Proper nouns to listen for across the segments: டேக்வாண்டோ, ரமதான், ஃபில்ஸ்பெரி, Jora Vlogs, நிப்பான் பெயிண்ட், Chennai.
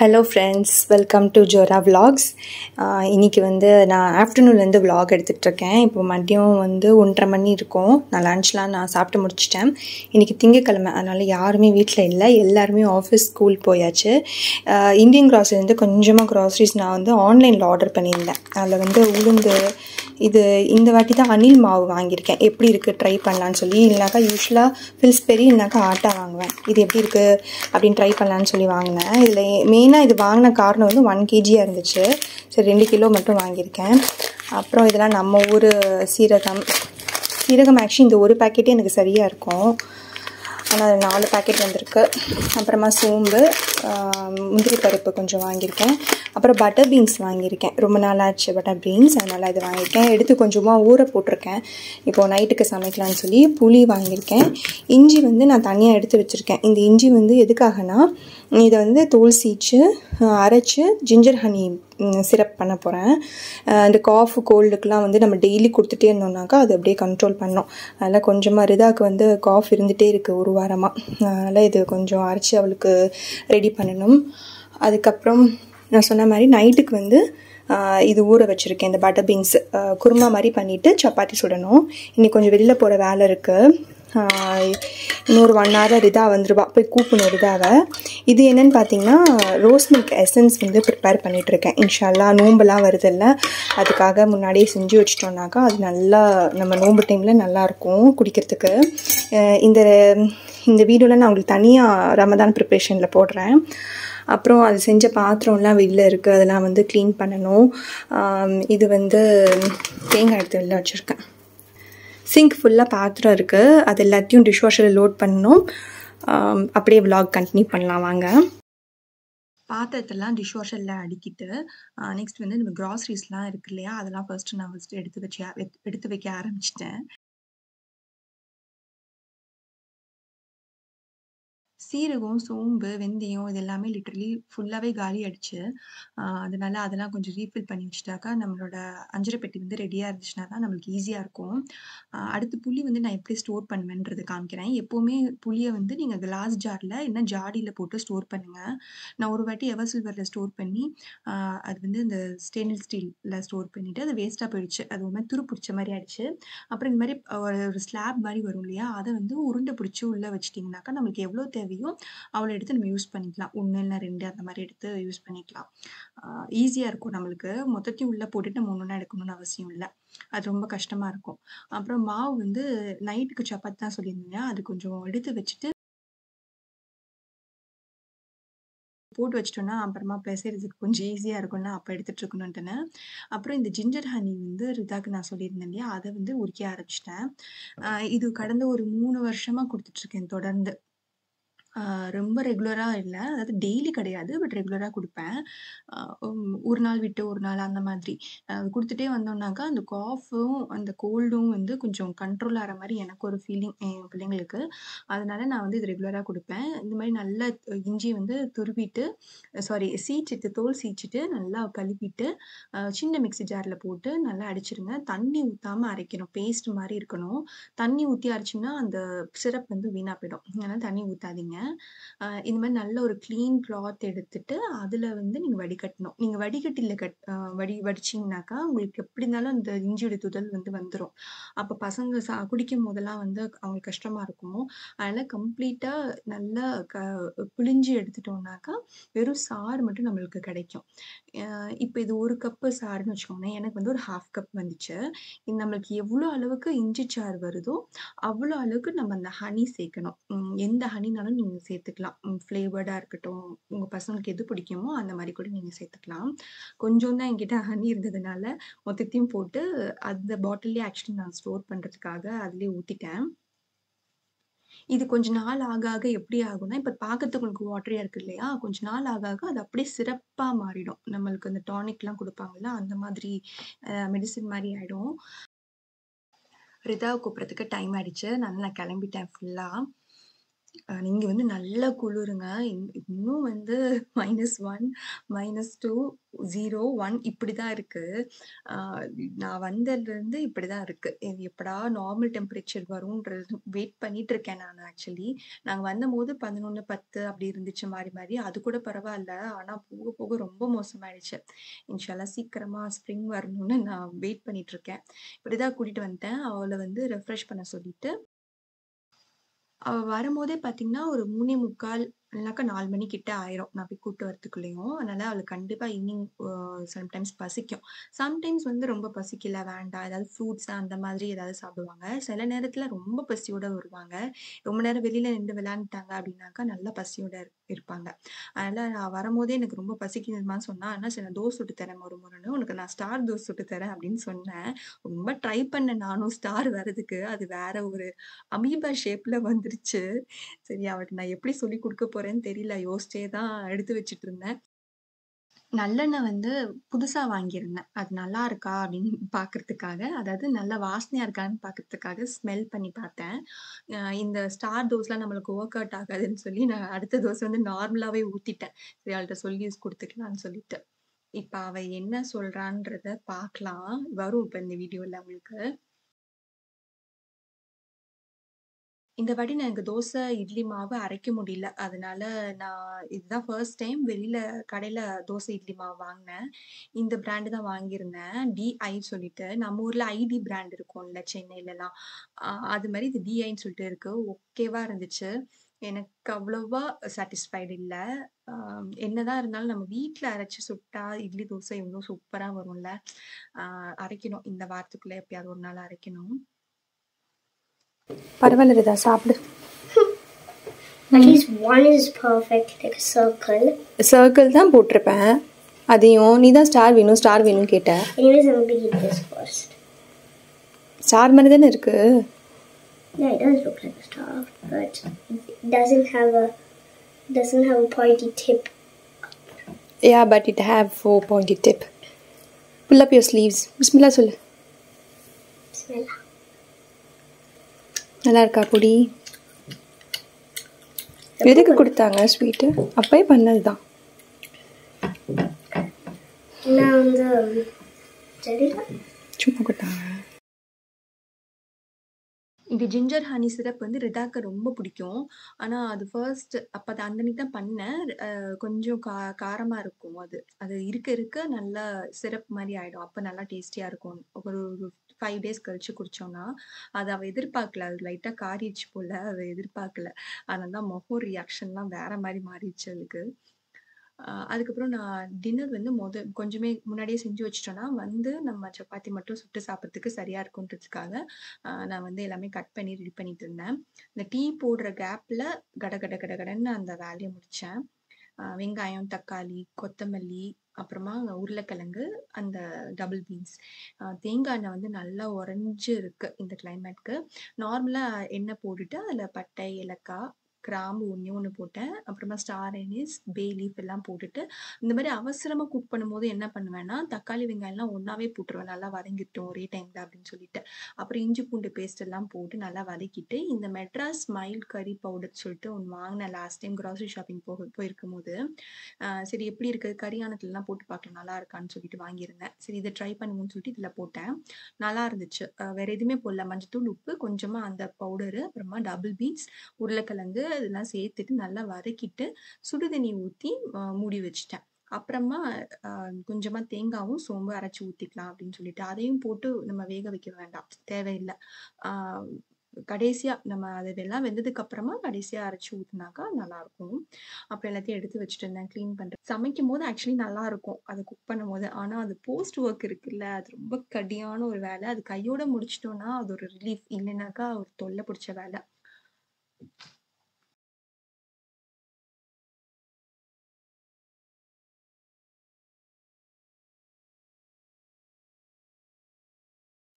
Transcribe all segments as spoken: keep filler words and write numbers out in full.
Hello friends, welcome to Jora Vlogs. இன்னைக்கு வந்து நான் ஆஃப்டர்நூன்ல இருந்து vlog எடுத்துட்டு இருக்கேன். இப்போ மதியம் வந்து one thirty மணி இருக்கும். நான் லஞ்ச்லாம் நான் சாப்பிட்டு முடிச்சிட்டேன். இன்னைக்கு திங்கக்கிழமை அதனால யாருமே வீட்ல இல்ல. எல்லாரும் ஆபீஸ் ஸ்கூல் போயாச்சு. இந்தியன் கிராசரி இருந்து கொஞ்சமா கிராசரிஸ் நான் வந்து ஆன்லைன்ல ஆர்டர் பண்ணியிருந்தேன். அதுல வந்து உளுந்து இது இந்த வாட்டி தான் அனில் மாவு வாங்கியிருக்கேன். எப்படி இருக்கு ட்ரை பண்ணலாம்னு சொல்லி இல்லனாக்கா யூஷுவலா ஃபில்ஸ்பெரி இல்லனாக்கா ஆட்டா வாங்குவேன். இது எப்படி இருக்கு அப்படி ட்ரை பண்ணலாம்னு சொல்லி வாங்குனேன். இதுல மெயினா இது வாங்குன காரணம் வந்து one kg இருந்துச்சு. சரி two kilo மட்டும் வாங்கியிருக்கேன். அப்புறம் இதெல்லாம் நம்ம ஊர் சீரகம் சீரகம் ஆக்சுவலி இந்த ஒரு பாக்கெட்டே எனக்கு சரியா இருக்கும். ஆனால் அது நாலு பாக்கெட் வந்திருக்கு. அப்புறமா சோம்பு முந்திரி பருப்பு கொஞ்சம் வாங்கியிருக்கேன். அப்புறம் பட்டர் பீன்ஸ் வாங்கியிருக்கேன். ரொம்ப நாளாச்சு பட்டர் பீன்ஸ், அதனால் இது வாங்கியிருக்கேன். எடுத்து கொஞ்சமாக ஊற போட்டிருக்கேன். இப்போது நைட்டுக்கு சமைக்கலான்னு சொல்லி புளி வாங்கியிருக்கேன். இஞ்சி வந்து நான் தனியாக எடுத்து வச்சுருக்கேன். இந்த இஞ்சி வந்து எதுக்காகனா இதை வந்து தோல் சீச்சு அரைச்சி ஜிஞ்சர் ஹனி சிரப் பண்ண போகிறேன். இந்த காஃப் கோல்டுக்கெலாம் வந்து நம்ம டெய்லி கொடுத்துட்டே இருந்தோம்னாக்கா அது அப்படியே கண்ட்ரோல் பண்ணோம். அதில் கொஞ்சமாக ரிதாவுக்கு வந்து காஃப் இருந்துகிட்டே இருக்குது ஒரு வாரமாக. அதனால் இது கொஞ்சம் அரைச்சி அவளுக்கு ரெடி பண்ணணும். அதுக்கப்புறம் நான் சொன்ன மாதிரி நைட்டுக்கு வந்து இது ஊற வச்சுருக்கேன். இந்த பட்டர் பீன்ஸ் குருமா மாதிரி பண்ணிவிட்டு சப்பாத்தி சுடணும். இன்னைக்கு கொஞ்சம் வெளியில் போகிற வேலை இருக்குது. இன்னொரு ஒன் ஹவர் ரிதா வந்துருவா, போய் கூப்பிடணும் ரிதாவை. இது என்னென்னு பார்த்தீங்கன்னா ரோஸ் மில்க் எசன்ஸ் வந்து ப்ரிப்பேர் பண்ணிகிட்ருக்கேன். இன்ஷால்லா நோம்பெல்லாம் வருதில்ல, அதுக்காக முன்னாடியே செஞ்சு வச்சிட்டோம்னாக்கா அது நல்லா நம்ம நோம்பு டைமில் நல்லாயிருக்கும் குடிக்கிறதுக்கு. இந்த இந்த வீடியோவில் நான் உங்களுக்கு தனியாக ரமதான் ப்ரிப்ரேஷனில் போடுறேன். அப்புறம் அது செஞ்ச பாத்திரம்லாம் வெளியில் இருக்குது, அதெல்லாம் வந்து க்ளீன் பண்ணணும். இது வந்து தேங்காய் எடுத்து வெளில வச்சுருக்கேன். சிங்க் ஃபுல்லாக பாத்திரம் இருக்குது, அது எல்லாத்தையும் டிஷ் வாஷரில் லோட் பண்ணணும். அப்படியே vlog கண்டினியூ பண்ணலாம் வாங்க. பாத்திரத்தெல்லாம் டிஷ் வாஷரில் அடிக்கிட்டு நெக்ஸ்ட் வந்து நம்ம க்ராசரிஸ்லாம் இருக்கு இல்லையா, அதெல்லாம் ஃபர்ஸ்ட்டு நான் ஃபஸ்ட்டு எடுத்து வச்சு எடுத்து வைக்க ஆரம்பிச்சிட்டேன். சீரகம் சோம்பு வெந்தயம் இது எல்லாமே லிட்டரலி ஃபுல்லாகவே காலி ஆயிடுச்சு. அதனால அதெல்லாம் கொஞ்சம் ரீஃபில் பண்ணி வச்சுட்டாக்கா நம்மளோட அஞ்சரை பெட்டி வந்து ரெடியாக இருந்துச்சுன்னா தான் நம்மளுக்கு ஈஸியாக இருக்கும். அடுத்து புளி வந்து நான் எப்படி ஸ்டோர் பண்ணுவேன்றது காமிக்கிறேன். எப்போவுமே புளியை வந்து நீங்கள் கிளாஸ் ஜாரில் இல்லைன்னா ஜாடியில் போட்டு ஸ்டோர் பண்ணுங்கள். நான் ஒரு வாட்டி எவர் சில்வரில் ஸ்டோர் பண்ணி அது வந்து இந்த ஸ்டெயின்லெஸ் ஸ்டீலில் ஸ்டோர் பண்ணிவிட்டு அது வேஸ்ட்டாக போயிடுச்சு. அது ஒரு மாதிரி துரு பிடிச்ச மாதிரி ஆயிடுச்சு. அப்புறம் இந்த மாதிரி ஒரு ஸ்லாப் மாதிரி வரும் இல்லையா, அதை வந்து உருண்டை பிடிச்சி உள்ளே வச்சிட்டிங்கனாக்கா நம்மளுக்கு எவ்வளோ தேவை அவளை எடுத்து நம்ம யூஸ் பண்ணிக்கலாம். ஒன்று இல்லை ரெண்டு அந்த மாதிரி எடுத்து யூஸ் பண்ணிக்கலாம். ஈஸியாக இருக்கும் நம்மளுக்கு. மொத்தத்தையும் உள்ளே போட்டுட்டு நம்ம ஒன்றுனா எடுக்கணும்னு அவசியம் இல்லை, அது ரொம்ப கஷ்டமாக இருக்கும். அப்புறம் மாவு வந்து நைட்டுக்கு சப்பாத்தி தான் சொல்லியிருந்தீங்க, அது கொஞ்சம் எடுத்து வச்சுட்டு போட்டு வச்சிட்டோன்னா அப்புறமா பேசுறதுக்கு கொஞ்சம் ஈஸியாக இருக்கும்னா அப்போ எடுத்துகிட்டு இருக்கணும்ட்டுன்னு. அப்புறம் இந்த ஜிஞ்சர் ஹனி வந்து ரிதாக்கு நான் சொல்லியிருந்தேன் இல்லையா, அதை வந்து உரிக்க ஆரம்பிச்சிட்டேன். இது கடந்த ஒரு மூணு வருஷமாக கொடுத்துட்ருக்கேன் தொடர்ந்து. ரொம்ப ரெகுலராக இல்லை, அதாவது டெய்லி கிடையாது, பட் ரெகுலராக கொடுப்பேன். ஒரு நாள் விட்டு ஒரு நாள் அந்த மாதிரி கொடுத்துட்டே வந்தோம்னாக்கா அந்த காஃபும் அந்த கோல்டும் வந்து கொஞ்சம் கண்ட்ரோல் ஆகிற மாதிரி எனக்கு ஒரு ஃபீலிங் என் பிள்ளைங்களுக்கு. அதனால நான் வந்து இது ரெகுலராக கொடுப்பேன். இந்த மாதிரி நல்லா இஞ்சி வந்து துருவிட்டு சாரி சீச்சிட்டு தோல் சீச்சிட்டு நல்லா கழுவிட்டு சின்ன மிக்ஸி ஜாரில் போட்டு நல்லா அடிச்சிருங்க. தண்ணி ஊற்றாமல் அரைக்கணும், பேஸ்ட் மாதிரி இருக்கணும். தண்ணி ஊற்றி அரைச்சிங்கன்னா அந்த சிரப் வந்து வீணாக போயிடும், அதனால் தண்ணி ஊற்றாதீங்க. இந்த மாதிரி நல்ல ஒரு கிளீன் கிளாத் எடுத்துட்டு அதில் வந்து நீங்கள் வடிகட்டணும். நீங்கள் வடிகட்டியில் கட் வடி வடிச்சிங்கனாக்கா உங்களுக்கு எப்படி இருந்தாலும் அந்த இஞ்சியோட துதல் வந்து வந்துடும். அப்போ பசங்க சா குடிக்கும் போதெல்லாம் வந்து அவங்களுக்கு கஷ்டமாக இருக்கும். அதனால் கம்ப்ளீட்டாக நல்லா க புளிஞ்சி எடுத்துட்டோம்னாக்கா வெறும் சாறு மட்டும் நம்மளுக்கு கிடைக்கும். இப்போ இது ஒரு கப்பு சாறுன்னு வச்சுக்கோங்க, எனக்கு வந்து ஒரு ஹாஃப் கப் வந்துச்சு. இது நம்மளுக்கு எவ்வளோ அளவுக்கு இஞ்சி சாறு வருதோ அவ்வளோ அளவுக்கு நம்ம அந்த ஹனி சேர்க்கணும். எந்த ஹனினாலும் நீங்கள் சேர்த்துக்கலாம், ஃப்ளேவர்டாக இருக்கட்டும், உங்கள் பசங்களுக்கு எது பிடிக்குமோ அந்த மாதிரி கூட நீங்கள் சேர்த்துக்கலாம். கொஞ்சம் தான் என்கிட்ட ஹனி இருந்ததுனால மொத்தத்தையும் போட்டு அந்த பாட்டிலே ஆக்சுவலி நான் ஸ்டோர் பண்ணுறதுக்காக அதிலே ஊற்றிட்டேன். இது கொஞ்ச நாள் ஆக ஆக எப்படி ஆகும்னா, இப்போ பார்க்கறதுக்கு உங்களுக்கு வாட்டரியாக இருக்குது இல்லையா, கொஞ்ச நாள் ஆக ஆக அது அப்படியே சிறப்பாக மாறிடும். நம்மளுக்கு அந்த டானிக்லாம் கொடுப்பாங்கல்ல அந்த மாதிரி மெடிசன் மாதிரி ஆகிடும். ரிதாவை கூப்பிட்றதுக்கு டைம் ஆகிடுச்சு, நான் நான் கிளம்பிட்டேன் ஃபுல்லாக. நீங்க வந்து நல்ல குளிருங்க. இன்னும் வந்து minus one minus two zero one இப்படிதான் இருக்கு. நான் வந்ததுல இருந்து இப்படிதான் இருக்கு. எப்படா நார்மல் டெம்பரேச்சர் வரும்ன்றது வெயிட் பண்ணிட்டு இருக்கேன் நான். ஆக்சுவலி நாங்க வந்த போது பதினொன்னு பத்து அப்படி இருந்துச்சு மாதிரி மாதிரி, அது கூட பரவாயில்ல. ஆனா போக போக ரொம்ப மோசமாயிடுச்சு. இன்ஷால்லா சீக்கிரமா ஸ்ப்ரிங் வரணும்னு நான் வெயிட் பண்ணிட்டு இருக்கேன். இப்படிதான் கூட்டிட்டு வந்துட்டேன். அவளை வந்து ரெஃப்ரெஷ் பண்ண சொல்லிட்டு அவள் வரும்போதே பார்த்தீங்கன்னா ஒரு மூணே முக்கால் இல்லைனாக்கா நாலு மணிக்கிட்ட ஆயிரும் நான் போய் கூட்டு வரத்துக்குள்ளேயும். அதனால அவளுக்கு கண்டிப்பாக ஈவினிங் சம்டைம்ஸ் பசிக்கும், சம்டைம்ஸ் வந்து ரொம்ப பசிக்கல வேண்டாம் ஏதாவது ஃப்ரூட்ஸ் அந்த மாதிரி ஏதாவது சாப்பிடுவாங்க. சில நேரத்தில் ரொம்ப பசியோடு வருவாங்க. ரொம்ப நேரம் வெளியில் நின்று விளையாண்டுட்டாங்க அப்படின்னாக்கா நல்லா பசியோடு இருப்பாங்க. அதனால் நான் வரும்போதே எனக்கு ரொம்ப பசிக்கணுமான்னு சொன்னால், ஆனால் சில தோசை சுட்டு தரேன் ஒரு முறைன்னு, உனக்கு நான் ஸ்டார் தோசை சுட்டு தரேன் அப்படின்னு சொன்னேன். ரொம்ப ட்ரை பண்ணேன் நானும் ஸ்டார் வரதுக்கு, அது வேற ஒரு அமீபா ஷேப்பில் வந்துருச்சு. சரி அவளுக்கு நான் எப்படி சொல்லி கொடுக்க போறேன்னு தெரியல, யோசிச்சே தான் எடுத்து வச்சுட்டு இருந்தேன். நல்லெண்ணெய் வந்து புதுசாக வாங்கியிருந்தேன், அது நல்லா இருக்கா அப்படின்னு பார்க்கறதுக்காக, அதாவது நல்ல வாசனையாக இருக்கான்னு பார்க்கறதுக்காக ஸ்மெல் பண்ணி பார்த்தேன். இந்த ஸ்டார் தோசைலாம் நம்மளுக்கு ஒர்க் அவுட் ஆகாதுன்னு சொல்லி நான் அடுத்த தோசை வந்து நார்மலாகவே ஊற்றிட்டேன். சரி அவள்கிட்ட சொல்லி யூஸ் கொடுத்துக்கலான்னு சொல்லிட்டு இப்போ அவள் என்ன சொல்கிறான்றத பார்க்கலாம். வரும் இப்போ இந்த வீடியோவில் அவங்களுக்கு. இந்த வாட்டி நான் எனக்கு தோசை இட்லி மாவு அரைக்க முடியல, அதனால நான் இதுதான் ஃபர்ஸ்ட் டைம் வெளியில் கடையில் தோசை இட்லி மாவு வாங்கினேன். இந்த பிராண்டு தான் வாங்கியிருந்தேன், டிஐ சொல்லிட்டு. நம்ம ஊரில் ஐடி பிராண்ட் இருக்கும்ல சென்னையிலலாம், அது மாதிரி இது டிஐன்னு சொல்லிட்டு இருக்குது. ஓகேவா இருந்துச்சு, எனக்கு அவ்வளோவா சாட்டிஸ்ஃபைடு இல்லை. என்னதான் இருந்தாலும் நம்ம வீட்டில் அரைச்சி சுட்டா இட்லி தோசை எவ்வளோ சூப்பராக வரும்ல. அரைக்கணும் இந்த வாரத்துக்குள்ளே எப்பயாவது ஒரு நாள் அரைக்கணும். பரவாயில்ல இதா சாப்பிடு. At least one is perfect like a circle. Circle தான் போட்டுறேன். அதையும் நீ தான் ஸ்டார் வேணும் ஸ்டார் வேணும் கேட்ட. Anyways I'm going to eat this first. Star மாதிரி தான இருக்கு. Yeah, it does look like a star but it doesn't have a doesn't have a pointy tip. Yeah, but it have four pointy tip. Pull up your sleeves. Bismillah சொல்லு. Bismillah. நல்லா இருக்கா பொடி? எதுக்கு கொடுத்தாங்க sweet? அப்பயே பண்ணது தான். சும்மா கொடுத்தாங்க. இந்த ஜிஞ்சர் ஹனி சிரப் வந்து ரிதாக்கு ரொம்ப பிடிக்கும். ஆனால் அது ஃபர்ஸ்ட் அப்போ அது அந்தன்னைக்கு தான் பண்ணேன். கொஞ்சம் கா காரமாக இருக்கும். அது அது இருக்க இருக்க நல்லா சிரப் மாதிரி ஆகிடும். அப்போ நல்லா டேஸ்டியாக இருக்கும். ஒரு ஃபைவ் டேஸ் கழிச்சு குடித்தோன்னா அது அவள் எதிர்பார்க்கல. அது லைட்டாக காரிச்சு போல், அவள் எதிர்பார்க்கல. அதனால தான் முகம் ரியாக்ஷன்லாம் வேறு மாதிரி மாறிடுச்சு அதுக்கு. அதுக்கப்புறம் நான் டின்னர் வந்து முத கொஞ்சமே முன்னாடியே செஞ்சு வச்சிட்டோன்னா வந்து நம்ம சப்பாத்தி மட்டும் சுட்டு சாப்பிட்றதுக்கு சரியாக இருக்குன்றதுக்காக நான் வந்து எல்லாமே கட் பண்ணி ரெடி பண்ணிட்டு இருந்தேன். இந்த டீ போடுற கேப்பில் கட கட கட கடன்னு அந்த வேலையை முடித்தேன். வெங்காயம் தக்காளி கொத்தமல்லி அப்புறமா உருளைக்கிழங்கு அந்த டபுள் பீன்ஸ் தேங்காய் எண்ணெய் வந்து நல்லா உறைஞ்சி இருக்குது இந்த கிளைமேட்க்கு. நார்மலாக எண்ணெய் போட்டுட்டு அதில் பட்டை ஏலக்காய் கிராம்பு ஒன்று ஒன்று போட்டேன். அப்புறமா ஸ்டார் அனிஸ் பே லீஃப் எல்லாம் போட்டுட்டு இந்த மாதிரி அவசரமாக குக் பண்ணும்போது என்ன பண்ணுவேன்னா தக்காளி வெங்காயம்லாம் ஒன்றாவே போட்டுருவேன். நல்லா வதங்கிட்டோம் ஒரே டைமில் அப்படின்னு சொல்லிட்டு. அப்புறம் இஞ்சி பூண்டு பேஸ்ட் எல்லாம் போட்டு நல்லா வதக்கிட்டு இந்த மெட்ராஸ் ஸ்மைல் கறி பவுடர் சொல்லிட்டு ஒன்று வாங்கினேன் லாஸ்ட் டைம் கிராசரி ஷாப்பிங் போக போயிருக்கும் போது. சரி எப்படி இருக்குது கறியானத்துலலாம் போட்டு பார்க்கலாம் நல்லா இருக்கான்னு சொல்லிட்டு வாங்கியிருந்தேன். சரி இதை ட்ரை பண்ணுவோன்னு சொல்லிட்டு இதில் போட்டேன். நல்லா இருந்துச்சு. வேறு எதுவுமே போடல, மஞ்சத்தூள் உப்பு கொஞ்சமாக அந்த பவுடரு அப்புறமா டபுள் பீன்ஸ் உருளைக்கிழங்கு இதெல்லாம் சேர்த்துட்டு நல்லா வதக்கிட்டு சுடுதண்ணி ஊற்றி மூடி வச்சுட்டேன். அப்புறமா கொஞ்சமாக தேங்காயும் சோம்பு அரைச்சி ஊற்றிக்கலாம் அப்படின்னு சொல்லிட்டு அதையும் போட்டு நம்ம வேக வைக்க வேண்டாம், தேவையில்லை. கடைசியாக நம்ம அதெல்லாம் வெந்ததுக்கு அப்புறமா கடைசியாக அரைச்சி ஊற்றினாக்கா நல்லாயிருக்கும். அப்புறம் எல்லாத்தையும் எடுத்து வச்சுட்டு இருந்தேன் க்ளீன் பண்ணுறேன். சமைக்கும் போது ஆக்சுவலி நல்லாயிருக்கும் அது குக் பண்ணும் போது. ஆனால் அது போஸ்ட் ஒர்க் இருக்குல்ல, அது ரொம்ப கடியான ஒரு வேலை. அது கையோடு முடிச்சிட்டோன்னா அது ஒரு ரிலீஃப், இல்லைனாக்கா ஒரு தொல்லை பிடிச்ச வேலை.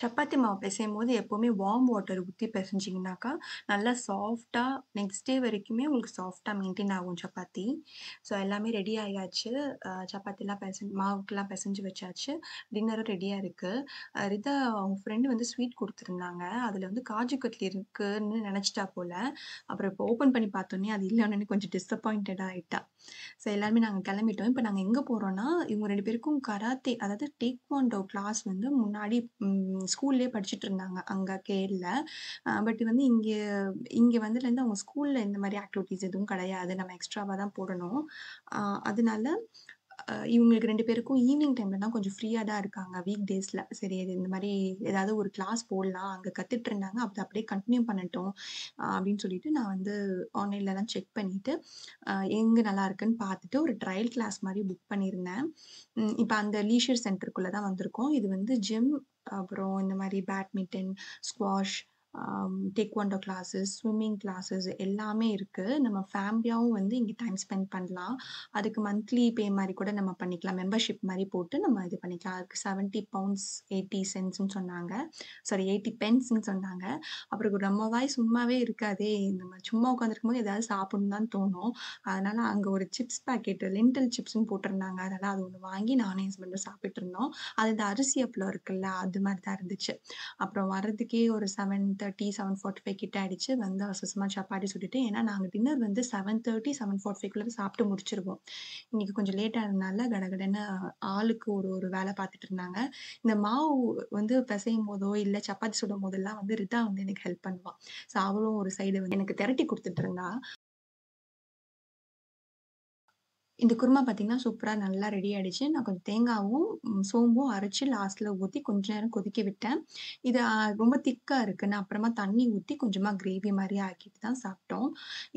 சப்பாத்தி மாவு பிசையும்போது எப்பவுமே வார்ம் வாட்டர் ஊத்தி பிசைஞ்சிங்கனாக்கா நல்லா சாஃப்ட்டா நெக்ஸ்ட் டே வரைக்குமே உங்களுக்கு சாஃப்ட்டா மெயின்டைன் ஆகும் சப்பாத்தி. ஸோ எல்லாமே ரெடி ஆகியாச்சு. சப்பாத்திலாம் பிசைஞ்சு மாவுக்கெல்லாம் பிசைஞ்சு வச்சாச்சு. டின்னரும் ரெடியாக இருக்குது. ரிதா அவங்க ஃப்ரெண்டு வந்து ஸ்வீட் கொடுத்துருந்தாங்க. அதில் வந்து காஜு கட்லி இருக்குன்னு நினச்சிட்டா போல். அப்புறம் இப்போ ஓப்பன் பண்ணி பார்த்தோன்னே அது இல்லைன்னு கொஞ்சம் டிஸப்பாயிண்டட் ஆகிட்டா. ஸோ எல்லாருமே நாங்கள் கிளம்பிட்டோம். இப்போ நாங்கள் எங்கே போகிறோன்னா இவங்க ரெண்டு பேருக்கும் கராத்தே அதாவது டேக்வாண்டோ கிளாஸ் வந்து முன்னாடி ஸ்கூல்லேயே படிச்சுட்டு இருந்தாங்க அங்கே கேரள. பட் வந்து இங்கே இங்கே வந்துலேருந்து அவங்க ஸ்கூலில் இந்த மாதிரி ஆக்டிவிட்டீஸ் எதுவும் கிடையாது, நம்ம எக்ஸ்ட்ராவாக தான் போடணும். அதனால இவங்களுக்கு ரெண்டு பேருக்கும் ஈவினிங் டைமில் தான் கொஞ்சம் ஃப்ரீயாக தான் இருக்காங்க வீக் டேஸில். சரி இது இந்த மாதிரி ஏதாவது ஒரு கிளாஸ் போடலாம், அங்கே கற்றுட்டு இருந்தாங்க, அப்படி அப்படியே கண்டினியூ பண்ணட்டும் அப்படின்னு சொல்லிட்டு நான் வந்து ஆன்லைன்லலாம் செக் பண்ணிவிட்டு எங்கே நல்லா இருக்குன்னு பார்த்துட்டு ஒரு ட்ரையல் கிளாஸ் மாதிரி புக் பண்ணியிருந்தேன். இப்போ அந்த லீஷர் சென்டருக்குள்ளே தான் வந்திருக்கோம். இது வந்து ஜிம், அப்புறம் இந்த மாதிரி badminton, squash, டேக்வாண்டோ classes, swimming classes எல்லாமே இருக்குது. நம்ம ஃபேமிலியாகவும் வந்து இங்கே டைம் ஸ்பெண்ட் பண்ணலாம். அதுக்கு மந்த்லி பே மாதிரி கூட நம்ம பண்ணிக்கலாம், மெம்பர்ஷிப் மாதிரி போட்டு நம்ம இது பண்ணிக்கலாம். அதுக்கு செவன்ட்டி பவுண்ட்ஸ் எயிட்டி சென்ட்ஸ்ன்னு சொன்னாங்க, சாரி எயிட்டி பென்ஸ்ன்னு சொன்னாங்க. அப்புறம் நம்ம வாய் சும்மாவே இருக்காதே, நம்ம சும்மா உட்காந்துருக்கும் போது ஏதாவது சாப்பிடணும் தான் தோணும். அதனால் அங்கே ஒரு சிப்ஸ் பேக்கெட் லென்டல் சிப்ஸ்ன்னு போட்டிருந்தாங்க. அதனால் அது ஒன்று வாங்கி நானும் ஹஸ்பண்டும் சாப்பிட்டு இருந்தோம். அது இந்த அரிசி அப்பளம் இருக்குல்ல அது மாதிரி தான் இருந்துச்சு. அப்புறம் வர்றதுக்கே ஒரு seven thirty seven forty five கிட்ட ஆகிடுச்சு. வந்து அவசரமாக சப்பாத்தி சுட்டுட்டு, ஏன்னா நாங்கள் டின்னர் வந்து செவன் தேர்ட்டி செவன் ஃபார்ட்டி ஃபைவ்க்குள்ளே சாப்பிட்டு முடிச்சிருக்கோம். இன்றைக்கி கொஞ்சம் லேட்டாக இருந்தனால கடகடன்னு ஆளுக்கு ஒரு ஒரு வேலை பார்த்துட்டு இருந்தாங்க. இந்த மாவு வந்து பிசையும் போதோ இல்லை சப்பாத்தி சுடும் போதெல்லாம் வந்து ரிதா வந்து எனக்கு ஹெல்ப் பண்ணுவான். ஸோ அவளும் ஒரு சைடு வந்து எனக்கு திரட்டி கொடுத்துட்டு இருந்தா. இந்த குருமா பார்த்திங்கன்னா சூப்பராக நல்லா ரெடி ஆகிடுச்சு. நான் கொஞ்சம் தேங்காவும் சோம்பும் அரைச்சி லாஸ்ட்டில் ஊற்றி கொஞ்சம் நேரம் கொதிக்க விட்டேன். இது ரொம்ப திக்காக இருக்குது. நான் அப்புறமா தண்ணி ஊற்றி கொஞ்சமாக கிரேவி மாதிரி ஆக்கிட்டு தான் சாப்பிட்டோம்.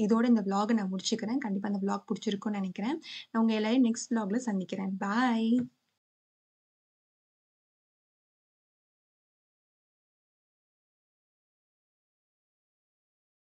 இதோட இந்த விலாகை நான் முடிச்சுக்கிறேன். கண்டிப்பாக அந்த விலாக் பிடிச்சிருக்குன்னு நினைக்கிறேன். நான் உங்கள் எல்லாரையும் நெக்ஸ்ட் விலாகில் சந்திக்கிறேன். பாய்.